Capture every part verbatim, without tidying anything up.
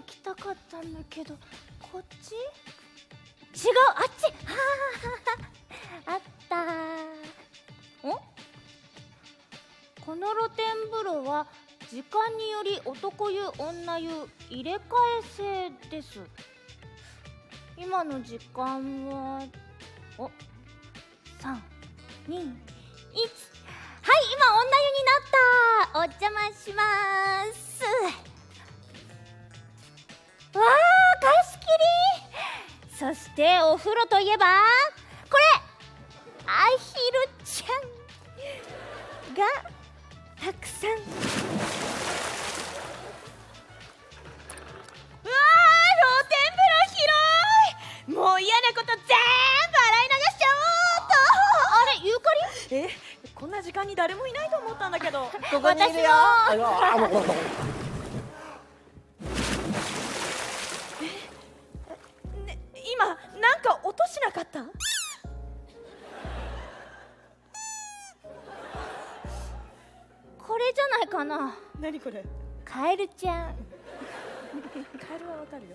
行きたかったんだけど、こっち？違う、あっち。はあ、あったー。お？この露天風呂は時間により男湯女湯入れ替え制です。今の時間はおさんにいち。はい、今女湯になった。お邪魔しまーす。わー、貸し切り。そしてお風呂といえばこれ、あひるちゃんがたくさん。うわー、露天風呂広い。もう嫌なこと全部洗い流しちゃおうっと。あれ、ゆうかり？え、こんな時間に誰もいないと思ったんだけど。ここにいるよ。え、ね、今なんか音しなかった？じゃないかな。何これ？カエルちゃん。カエルはわかるよ。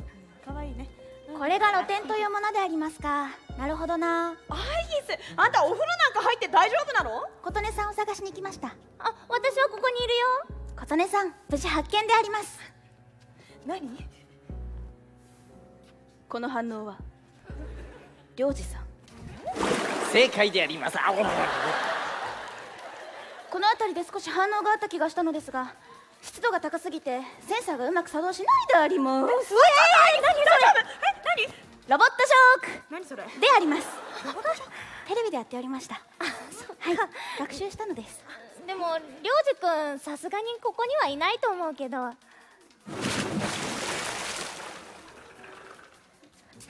可愛いね。これが露天というものでありますか。なるほどな。アイリス、あんたお風呂なんか入って大丈夫なの？琴音さんを探しに来ました。あ、私はここにいるよ。琴音さん、無事発見であります。何？この反応は。涼二さん。正解であります。この辺りで少し反応があった気がしたのですが、湿度が高すぎてセンサーがうまく作動しないであります。ええ、何それ？え、何？ロボットショック。何それ？であります。テレビでやっておりました。はい、学習したのです。でも涼二くん、さすがにここにはいないと思うけど。あ、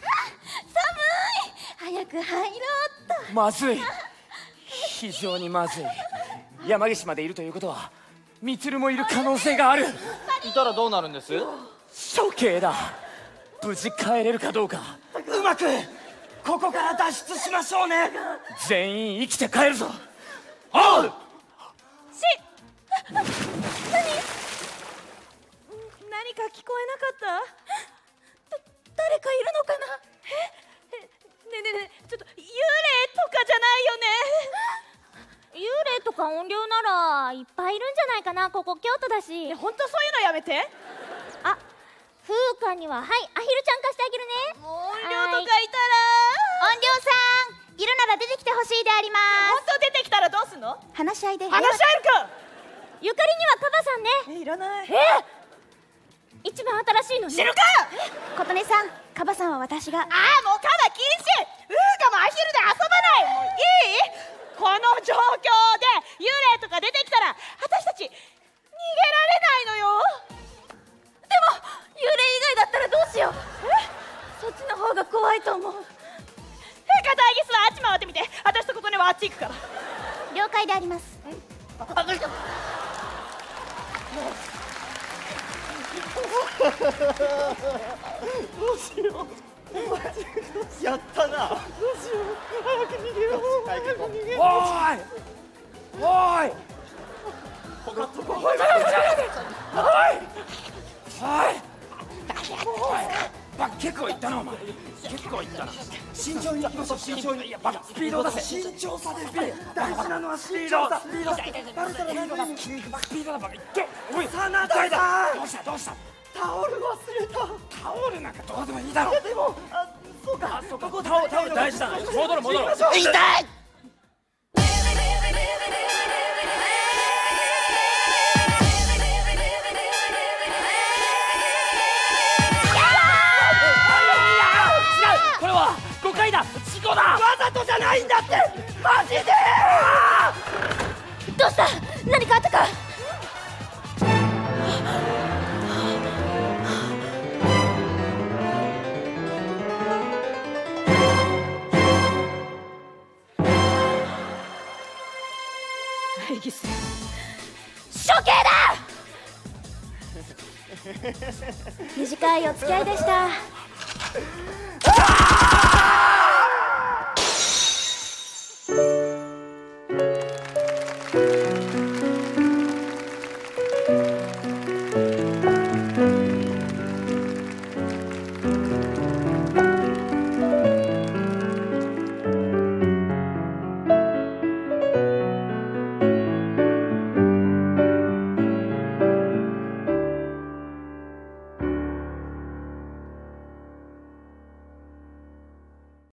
寒い。早く入ろうっと。まずい。非常にまずい。山岸までいるということは、みつるもいる可能性がある。いたらどうなるんです？処刑だ。無事帰れるかどうか。うまくここから脱出しましょうね。全員生きて帰るぞ。おう。し。何？何か聞こえなかった？だ誰かいるのかな？え？ねねね、ちょっと幽霊とかじゃないよね。幽霊とか怨霊ならいっぱいいるんじゃないかな。ここ京都だし。本当そういうのやめて。あ、風花にははい、アヒルちゃん貸してあげるね。怨霊とかいたら。怨霊さんいるなら出てきてほしいであります。本当出てきたらどうすんの？話し合いで。話し合えるか。ゆかりにはカバさんね。え、いらない。え、一番新しいのに知るか。琴音さん、カバさんは私が。ああ、もうカバ禁止。風花もアヒルで遊ばない。もういい。この状況で幽霊とか出てきたら私たち逃げられないのよ。でも幽霊以外だったらどうしよう。え、そっちの方が怖いと思う。え、片アギスはあっち回ってみて。私と琴音はあっち行くから。了解であります。あっ、どうした。どうしよう。やったな。どうしよう。早く逃げろ。早く逃げろ。おーい。おーい。おい。結構いったなお前。結構いったな。慎重に行きましょう。慎重に。いや、バカ。スピード出せ。慎重さでビール。大事なのはスピード。スピード。バレたら何だ。スピードだバカ。いって。おい。さなだいだ。どうしたどうした。タオル忘れた。タオルなんかどうでもいいだろ。いやでも、あ、そうか、そうか、タオル、タオル大事だ。戻ろう戻ろう。痛い。違う、これは誤解だ。事故だ。わざとじゃないんだって。マジで。どうした？何かあったか？処刑だ。短いお付き合いでした。